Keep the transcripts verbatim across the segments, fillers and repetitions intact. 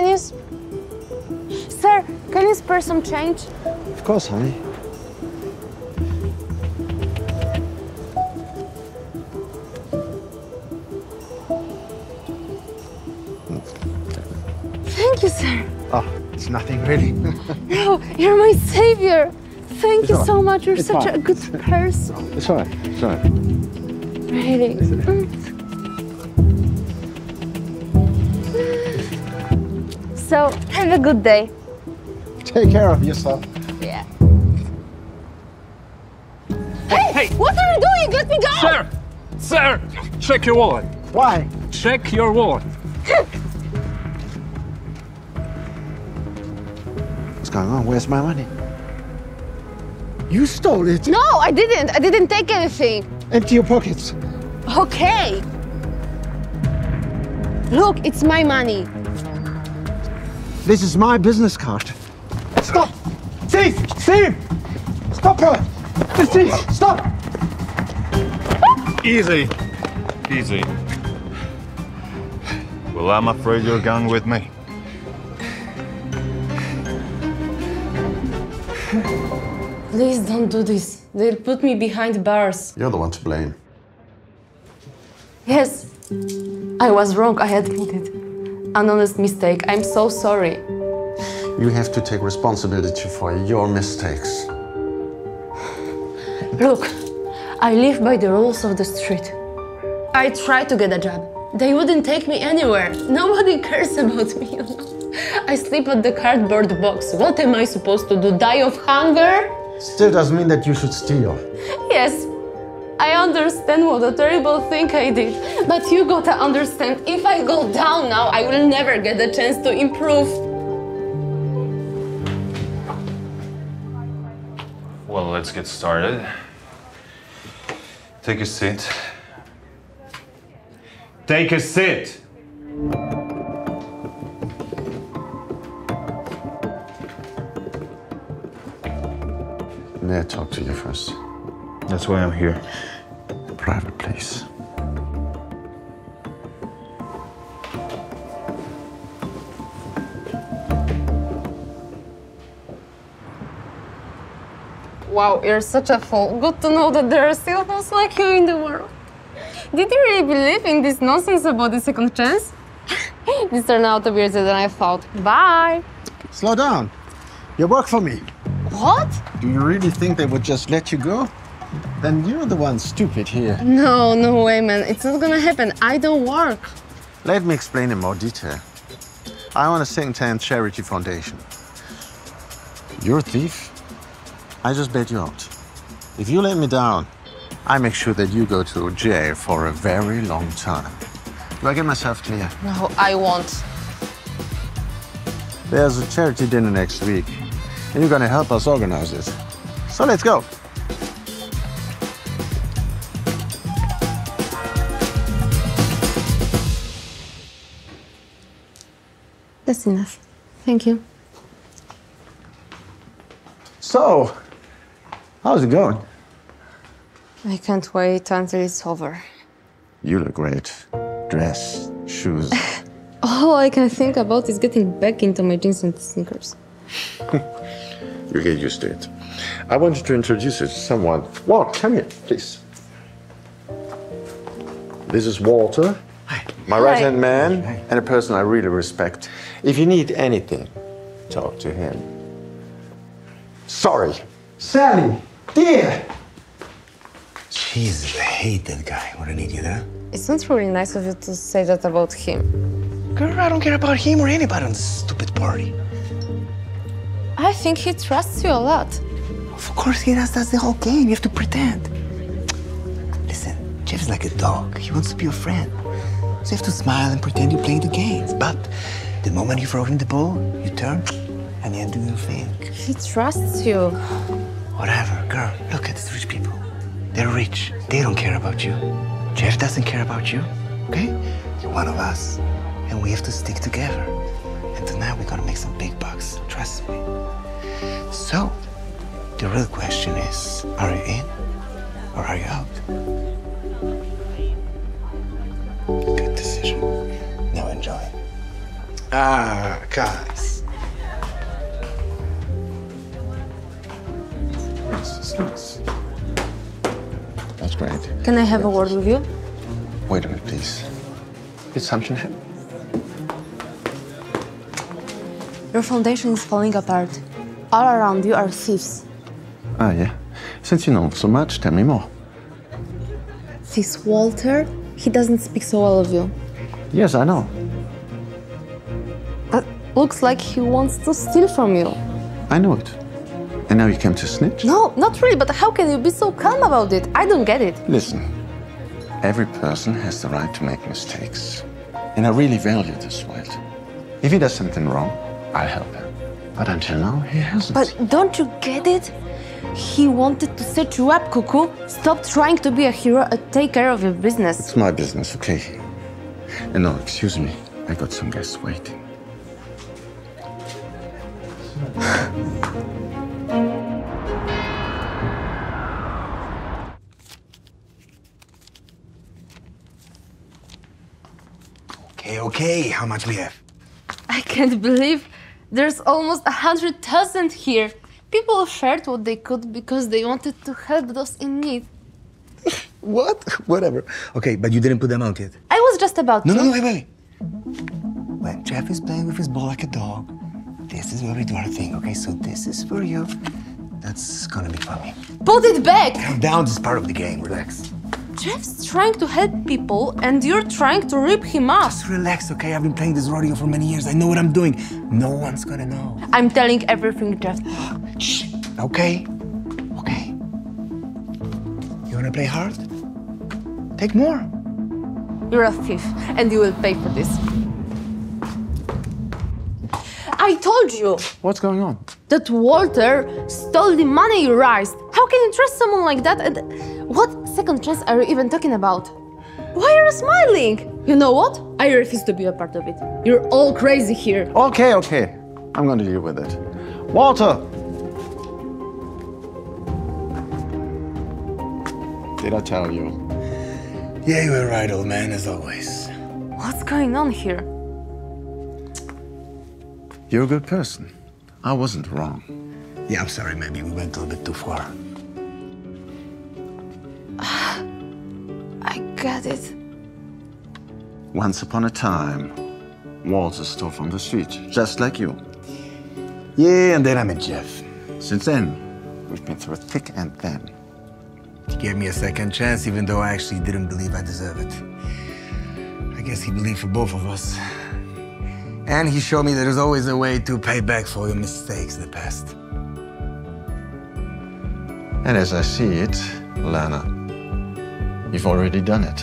can you... Sir, can you spare some change? Of course, honey. Thank you, sir. Oh, it's nothing, really. No, you're my savior. Thank it's you right. so much. You're it's such fine. a good person. It's all right. It's all right. Really? Mm. So, have a good day. Take care of yourself. Yeah. Hey, hey! What are you doing? Let me go! Sir! Sir! Check your wallet. Why? Check your wallet. What's going on? Where's my money? You stole it. No, I didn't. I didn't take anything. Empty your pockets. Okay. Look, it's my money. This is my business card. Stop! Thief! Thief! Stop her! The thief! Stop! Easy. Easy. Well, I'm afraid you're going with me. Please don't do this. They'll put me behind bars. You're the one to blame. Yes, I was wrong, I admit it. An honest mistake, I'm so sorry. You have to take responsibility for your mistakes. Look, I live by the rules of the street. I tried to get a job. They wouldn't take me anywhere. Nobody cares about me, you know. I sleep at the cardboard box. What am I supposed to do, die of hunger? Still doesn't mean that you should steal. Yes, I understand what a terrible thing I did. But you gotta understand, if I go down now, I will never get a chance to improve. Well, let's get started. Take a seat. Take a seat! May I talk to you first? That's why I'm here. A private place. Wow, you're such a fool. Good to know that there are still fools like you in the world. Did you really believe in this nonsense about the second chance? This turned out to be easier than I thought. Bye! Slow down. You work for me. What? Do you really think they would just let you go? Then you're the one stupid here. No, no way, man. It's not gonna happen. I don't work. Let me explain in more detail. I own a think-tank charity foundation. You're a thief. I just bailed you out. If you let me down, I make sure that you go to jail for a very long time. Do I get myself clear? No, I won't. There's a charity dinner next week. And you're gonna help us organize this. So let's go. That's enough. Thank you. So, how's it going? I can't wait until it's over. You look great. Dress, shoes. All I can think about is getting back into my jeans and sneakers. You get used to it. I want you to introduce you to someone. Walt, come here, please. This is Walter, Hi. my right-hand Hi. man, Hi. and a person I really respect. If you need anything, talk to him. Sorry. Sally, dear. Jesus, I hate that guy. What an idiot, huh? It's not really nice of you to say that about him. Girl, I don't care about him or anybody on this stupid party. I think he trusts you a lot. Of course he does. That's the whole game. You have to pretend. Listen, Jeff's like a dog. He wants to be your friend. So you have to smile and pretend you're playing the games. But the moment you throw him the ball, you turn and you do your thing. He trusts you. Whatever, girl. Look at these rich people. They're rich. They don't care about you. Jeff doesn't care about you. Okay? You're one of us. And we have to stick together. And tonight we're gonna make some big bucks, trust me. So, the real question is, are you in or are you out? Good decision. Now enjoy. Ah, guys. Nice, nice. That's great. Can I have a word with you? Wait a minute, please. Did something happen? Your foundation is falling apart. All around you are thieves. Ah, yeah. Since you know so much, tell me more. This Walter, he doesn't speak so well of you. Yes, I know. But looks like he wants to steal from you. I know it. And now you came to snitch? No, not really, but how can you be so calm about it? I don't get it. Listen, every person has the right to make mistakes. And I really value this world. If he does something wrong, I'll help him. But until now, he hasn't. But don't you get it? He wanted to set you up, Cuckoo. Stop trying to be a hero and take care of your business. It's my business, okay? And no, excuse me. I got some guests waiting. Okay, okay. How much we have? I can't believe there's almost a hundred thousand here. People shared what they could because they wanted to help those in need. What? Whatever. Okay, but you didn't put them out yet. I was just about no, to. No, no, wait, wait. When Jeff is playing with his ball like a dog, this is where we do our thing, okay? So this is for you. That's gonna be funny. Put it back! Calm down, this is part of the game. Relax. Jeff's trying to help people and you're trying to rip him off. Just relax, okay? I've been playing this rodeo for many years. I know what I'm doing. No one's gonna know. I'm telling everything, Jeff. Shh. Okay. Okay. You wanna play hard? Take more. You're a thief and you will pay for this. I told you. What's going on? That Walter stole the money you raised. How can you trust someone like that? And what second chance are you even talking about? Why are you smiling? You know what? I refuse to be a part of it. You're all crazy here. Okay, okay. I'm going to deal with it. Walter! Did I tell you? Yeah, you were right, old man, as always. What's going on here? You're a good person. I wasn't wrong. Yeah, I'm sorry, maybe we went a little bit too far. I got it. Once upon a time, Walter stole from the street, just like you. Yeah, and then I met Jeff. Since then, we've been through thick and thin. He gave me a second chance, even though I actually didn't believe I deserved it. I guess he believed for both of us. And he showed me there's always a way to pay back for your mistakes in the past. And as I see it, Lana, you've already done it.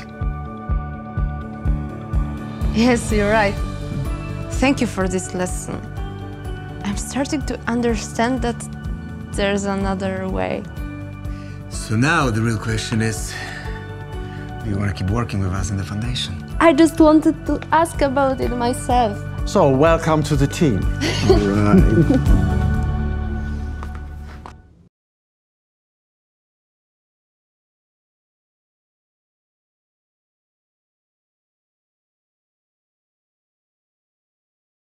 Yes, you're right. Thank you for this lesson. I'm starting to understand that there's another way. So now the real question is, do you want to keep working with us in the foundation? I just wanted to ask about it myself. So, welcome to the team. All right.